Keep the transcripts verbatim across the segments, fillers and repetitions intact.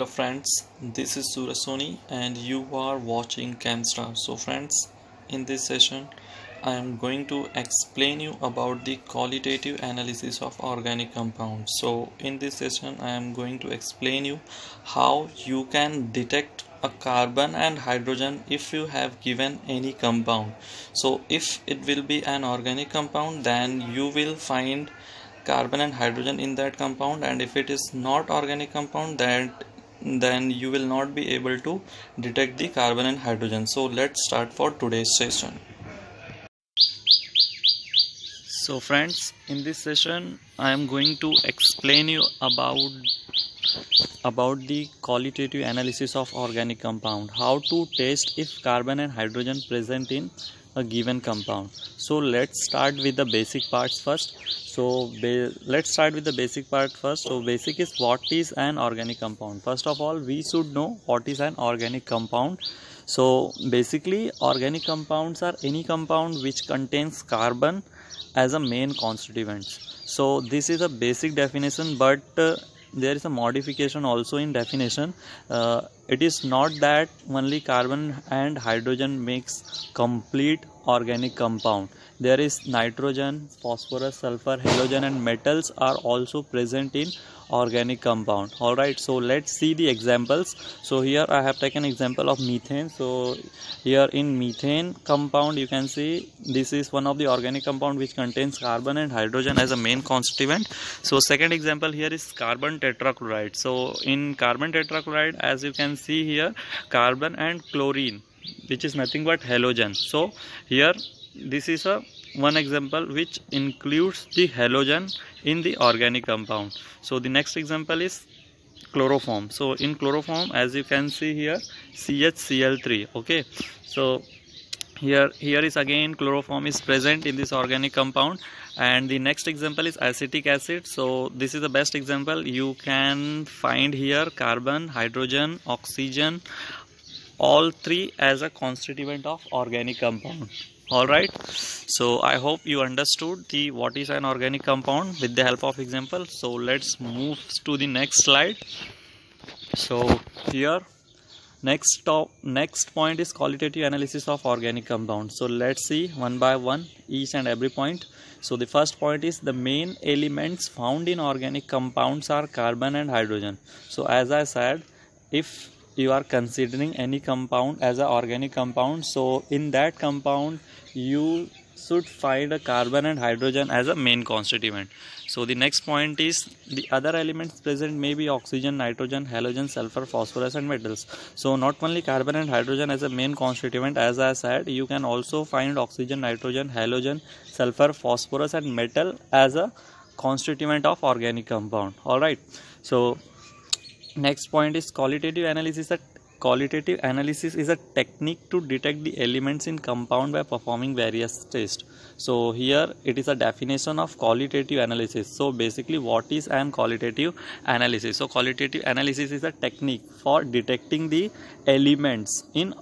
Hello friends, this is Suraj Soni and you are watching ChemSTAR. So friends, in this session I am going to explain you about the qualitative analysis of organic compounds. So in this session I am going to explain you how you can detect a carbon and hydrogen if you have given any compound. So if it will be an organic compound, then you will find carbon and hydrogen in that compound, and if it is not organic compound, that then you will not be able to detect the carbon and hydrogen. So let's start for today's session. So friends, in this session I am going to explain you about about the qualitative analysis of organic compound, how to test if carbon and hydrogen present in a given compound. So let's start with the basic parts first. So let's start with the basic part first. So basic is, what is an organic compound? First of all, we should know what is an organic compound. So basically, organic compounds are any compound which contains carbon as a main constituent. So this is a basic definition, but uh, there is a modification also in definition. Uh, it is not that only carbon and hydrogen makes complete organic compound. There is nitrogen, phosphorus, sulfur, halogen and metals are also present in organic compound. Alright, so let's see the examples. So here I have taken example of methane. So here in methane compound you can see this is one of the organic compound which contains carbon and hydrogen as a main constituent. So second example here is carbon tetrachloride. So in carbon tetrachloride, as you can see here, carbon and chlorine, which is nothing but halogen. So here this is a one example which includes the halogen in the organic compound. So the next example is chloroform. So in chloroform, as you can see here, C H C l three. Okay, so here here is again chloroform is present in this organic compound. And the next example is acetic acid. So this is the best example. You can find here carbon, hydrogen, oxygen, all three as a constituent of organic compound. Alright, so I hope you understood the what is an organic compound with the help of example. So let's move to the next slide. So here next top next point is qualitative analysis of organic compound. So let's see one by one each and every point. So the first point is, the main elements found in organic compounds are carbon and hydrogen. So as I said, if you are considering any compound as an organic compound, so in that compound you should find a carbon and hydrogen as a main constituent. So the next point is, the other elements present may be oxygen, nitrogen, halogen, sulfur, phosphorus and metals. So not only carbon and hydrogen as a main constituent, as I said, you can also find oxygen, nitrogen, halogen, sulfur, phosphorus and metal as a constituent of organic compound. Alright, so next point is qualitative analysis. That qualitative analysis is a technique to detect the elements in compound by performing various tests. So here it is a definition of qualitative analysis. So basically, what is an qualitative analysis? So qualitative analysis is a technique for detecting the elements in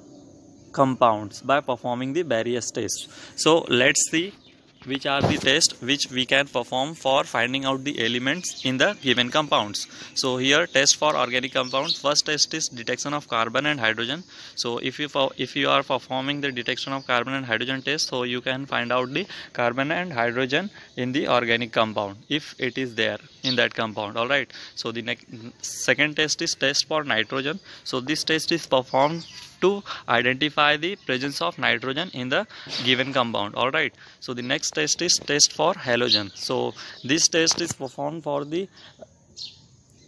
compounds by performing the various tests. So let's see which are the tests which we can perform for finding out the elements in the given compounds. So here, test for organic compounds. First test is detection of carbon and hydrogen. So if you if you are performing the detection of carbon and hydrogen test, so you can find out the carbon and hydrogen in the organic compound if it is there in that compound. All right. So the next second test is test for nitrogen. So this test is performed to identify the presence of nitrogen in the given compound. Alright, so the next test is test for halogen. So this test is performed for the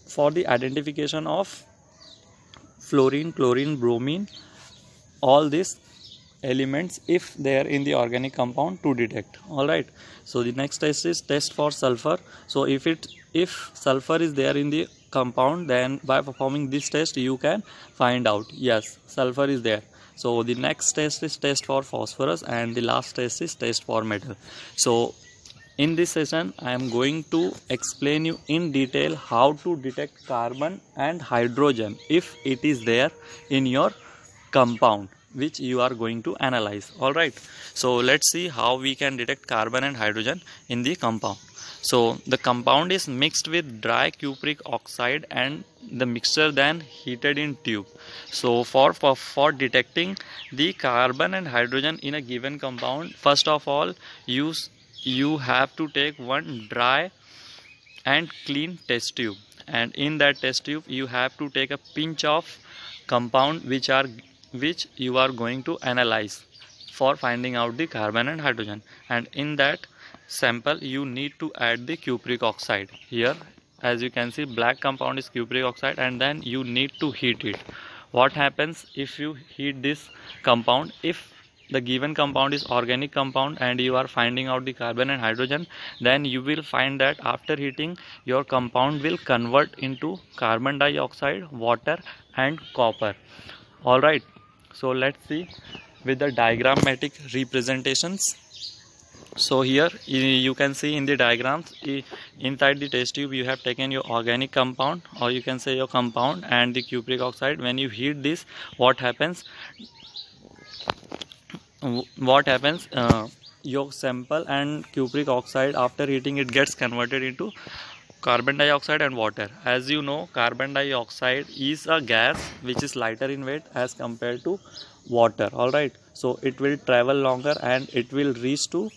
for the identification of fluorine, chlorine, bromine, all these elements if they are in the organic compound to detect. Alright, so the next test is test for sulfur. So if it if sulfur is there in the compound, then by performing this test you can find out, yes, sulfur is there. So the next test is test for phosphorus, and the last test is test for metal. So in this session I am going to explain you in detail how to detect carbon and hydrogen if it is there in your compound. which you are going to analyze. All right, so let's see how we can detect carbon and hydrogen in the compound. So the compound is mixed with dry cupric oxide and the mixture then heated in tube. So for, for for detecting the carbon and hydrogen in a given compound, first of all you you have to take one dry and clean test tube, and in that test tube you have to take a pinch of compound which are which you are going to analyze for finding out the carbon and hydrogen, and in that sample you need to add the cupric oxide. Here as you can see, black compound is cupric oxide, and then you need to heat it. What happens if you heat this compound? If the given compound is organic compound and you are finding out the carbon and hydrogen, then you will find that after heating your compound will convert into carbon dioxide, water and copper. All right, so let's see with the diagrammatic representations. So here you can see in the diagrams, inside the test tube you have taken your organic compound, or you can say your compound, and the cupric oxide. When you heat this, what happens what happens uh, your sample and cupric oxide, after heating it gets converted into carbon dioxide and water. As you know, carbon dioxide is a gas which is lighter in weight as compared to water. All right, so it will travel longer and it will reach to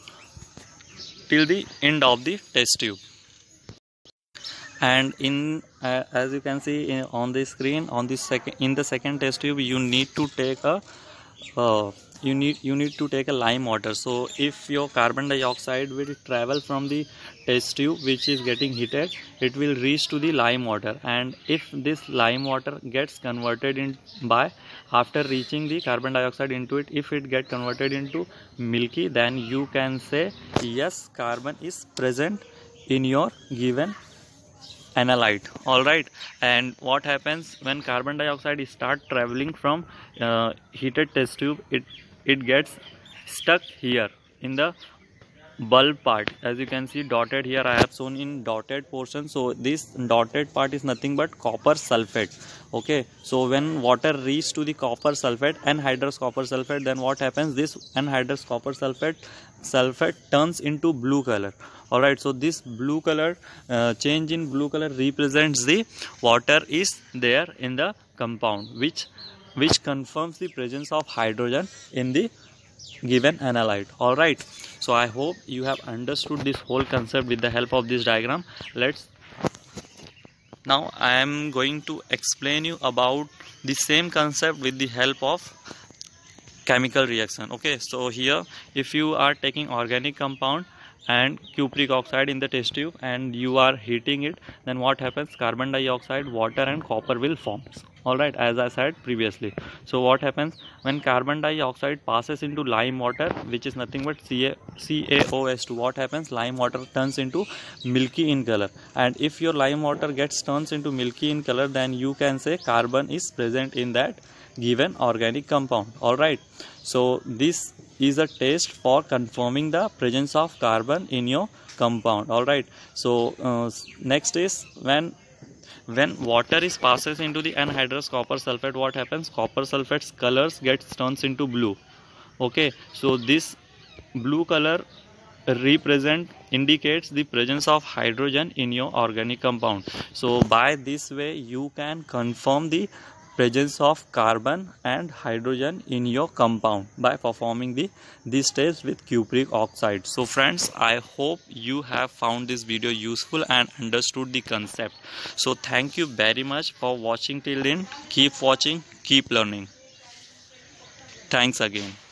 till the end of the test tube. And in uh, as you can see in, on the screen, on the second in the second test tube, you need to take a uh, you need you need to take a lime water. So if your carbon dioxide will travel from the test tube which is getting heated, it will reach to the lime water, and if this lime water gets converted in by after reaching the carbon dioxide into it, if it get converted into milky, then you can say yes, carbon is present in your given analyte. All right, and what happens when carbon dioxide start traveling from uh, heated test tube, it it gets stuck here in the bulb part. As you can see dotted here, I have shown in dotted portion. So this dotted part is nothing but copper sulfate. Okay, so when water reaches to the copper sulfate, anhydrous copper sulfate, then what happens? This anhydrous copper sulfate sulfate turns into blue color. All right, so this blue color uh, change in blue color represents the water is there in the compound, which which confirms the presence of hydrogen in the given analyte. All right, so I hope you have understood this whole concept with the help of this diagram. Let's now I am going to explain you about the same concept with the help of chemical reaction. Okay, so here if you are taking organic compound and cupric oxide in the test tube and you are heating it, then what happens? Carbon dioxide, water and copper will form. All right, as I said previously. So what happens when carbon dioxide passes into lime water, which is nothing but C A O H two? What happens? Lime water turns into milky in color, and if your lime water gets turns into milky in color, then you can say carbon is present in that given organic compound. All right, so this is a test for confirming the presence of carbon in your compound. All right, so uh, next is when when water is passes into the anhydrous copper sulfate, what happens? Copper sulfate's colors gets turns into blue. Okay, so this blue color represent indicates the presence of hydrogen in your organic compound. So by this way you can confirm the presence of carbon and hydrogen in your compound by performing the this test with cupric oxide. So friends, I hope you have found this video useful and understood the concept. So thank you very much for watching till then. Keep watching, keep learning. Thanks again.